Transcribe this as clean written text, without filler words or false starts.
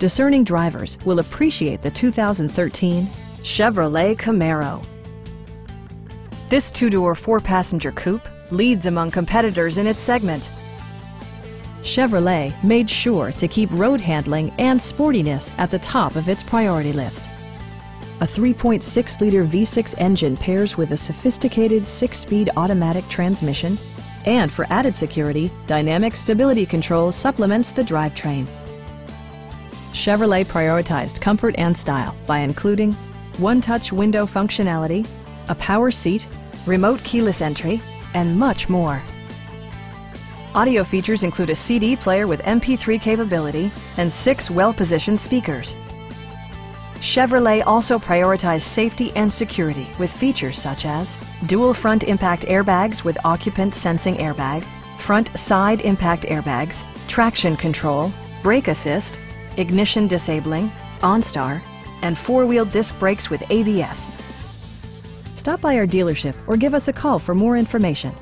Discerning drivers will appreciate the 2013 Chevrolet Camaro. This two-door, four-passenger coupe leads among competitors in its segment. Chevrolet made sure to keep road handling and sportiness at the top of its priority list. A 3.6-liter V6 engine pairs with a sophisticated 6-speed automatic transmission, and for added security, dynamic stability control supplements the drivetrain. Chevrolet prioritized comfort and style by including one-touch window functionality, a power seat, remote keyless entry, and much more. Audio features include a CD player with MP3 capability and 6 well-positioned speakers. Chevrolet also prioritized safety and security with features such as dual front impact airbags with occupant sensing airbag, front side impact airbags, traction control, brake assist, ignition disabling, OnStar, and 4-wheel disc brakes with ABS. Stop by our dealership or give us a call for more information.